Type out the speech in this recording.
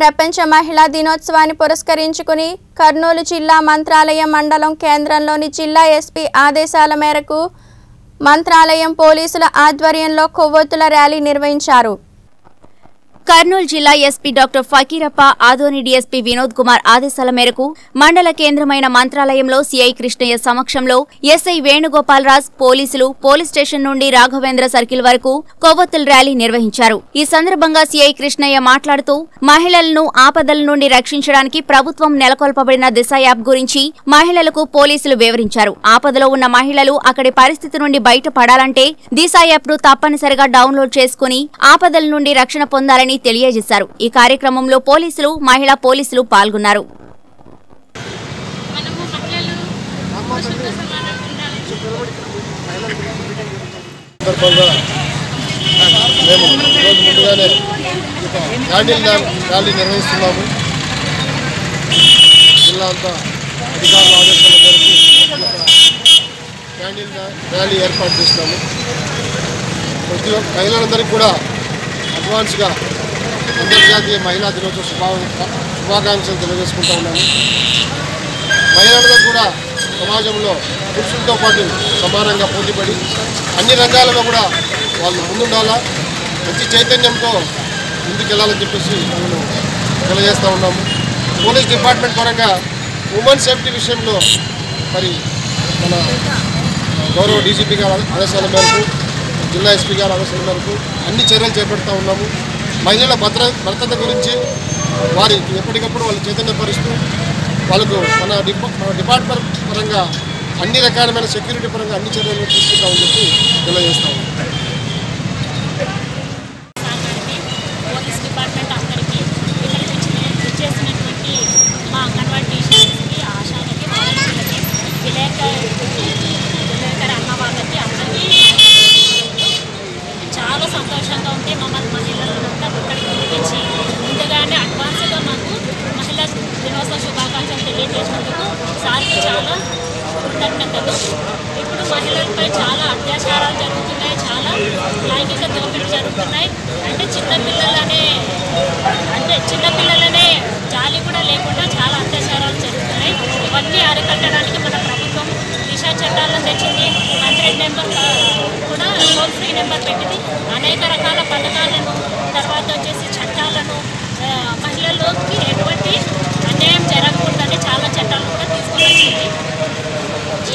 ప్రపంచ మహిళా దినోత్సవాన్ని పురస్కరించుకుని కర్నూలు జిల్లా మంత్రాలయం మండలం కేంద్రంలోని జిల్లా ఎస్పీ ఆదేశాల మేరకు మంత్రాలయం పోలీసుల ఆధ్వర్యంలో కొవ్వొత్తుల ర్యాలీ నిర్వహించారు. కర్నూలు జిల్లా SP doctor Fakirappa, Adoni DSP Vinod Kumar ఆదేశాల మేరకు మండల కేంద్రమైన మంత్రాలయంలో సీఐ కృష్ణయ్య సమక్షంలో ఎస్ఐ వేణుగోపాల్ రాజ్, పోలీసులు పోలీస్ స్టేషన్ నుండి రాఘవేంద్ర సర్కిల్ వరకు కొవ్వొత్తుల ర్యాలీ నిర్వహించారు. ఈ సందర్భంగా సీఐ కృష్ణయ్య మాట్లాడుతూ, మహిళలను ఆపదల నుండి రక్షించడానికి ప్రభుత్వం నెలకొల్పబడిన దిశ యాప్ గురించి మహిళలకు పోలీసులు వివరించారు. ఆపదలో ఉన్న మహిళలు అక్కడి పరిస్థితి నుండి బయటపడాలంటే దిశ యాప్ ను తప్పనిసరిగా డౌన్లోడ్ చేసుకుని ఆపదల నుండి రక్షణ పొందాలని తెలియజేశారు. ఈ కార్యక్రమంలో పోలీసులు, మహిళా పోలీసులు పాల్గొన్నారు. మహిళలందరికీ కూడా అడ్వాన్స్గా అంతర్జాతీయ మహిళా దినోత్సవ శుభాకాంక్షలు తెలియజేసుకుంటూ ఉన్నాము. మహిళలతో కూడా సమాజంలో పురుషులతో పాటు సమానంగా పోటీపడి అన్ని రంగాలలో కూడా వాళ్ళు ముందుండాలా, మంచి చైతన్యంతో ముందుకెళ్లాలని చెప్పేసి మేము తెలియజేస్తూ ఉన్నాము. పోలీస్ డిపార్ట్మెంట్ పరంగా ఉమెన్ సేఫ్టీ విషయంలో మరి మన గౌరవ డీజీపీ గారి ఆదేశాల మేరకు, జిల్లా ఎస్పీ గారి ఆదేశాల మేరకు అన్ని చర్యలు చేపడుతూ ఉన్నాము. మహిళల భద్రత గురించి వారి ఎప్పటికప్పుడు వాళ్ళు చైతన్యపరుస్తూ వాళ్ళకు మన డిపార్ట్మెంట్ పరంగా అన్ని రకాలమైన సెక్యూరిటీ పరంగా అన్ని చర్యలు తీసుకుంటామని చెప్పి తెలియజేస్తాం. పోలీస్ డిపార్ట్మెంట్ అందరికీ, చేసినటువంటి మా అంగన్వాడీ టీచర్స్కి, ఆశాలకి, వాలంటీర్లకి, విలేకరి అన్న వాళ్ళకి అందరికీ చాలా సంతోషంగా ఉంటే మమ్మల్ని మహిళలంతా ఇక్కడికి పిలిపించి ముందుగానే అడ్వాన్స్గా మాకు మహిళా దినోత్సవ శుభాకాంక్షలు తెలియజేసినందుకు సార్కి చాలా కృతజ్ఞతలు. ఇప్పుడు మహిళలపై చాలా అత్యాచారాలు జరుగుతున్నాయి, చాలా లైంగిక దోపిడీలు జరుగుతున్నాయి. అంటే చిన్నపిల్లలనే జాలి కూడా లేకుండా చాలా అత్యాచారాలు జరుగుతున్నాయి. ఇవన్నీ అరికట్టడానికి మన ప్రభుత్వం దిశా చట్టాలను తెచ్చింది. 100 నెంబర్ కూడా టోల్ ఫ్రీ నెంబర్ పెట్టింది. అనేక రకాల పథకాలను, తర్వాత వచ్చేసి చట్టాలను, మహిళల్లోకి ఎటువంటి అన్యాయం జరగకూడదని చాలా చట్టాలు కూడా తీసుకొని వచ్చింది. ఈ